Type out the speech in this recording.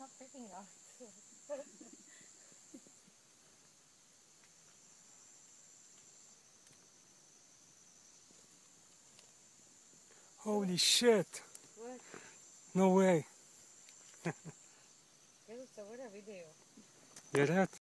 Not picking up. Holy shit! What? No way. So what are we doing? You're that?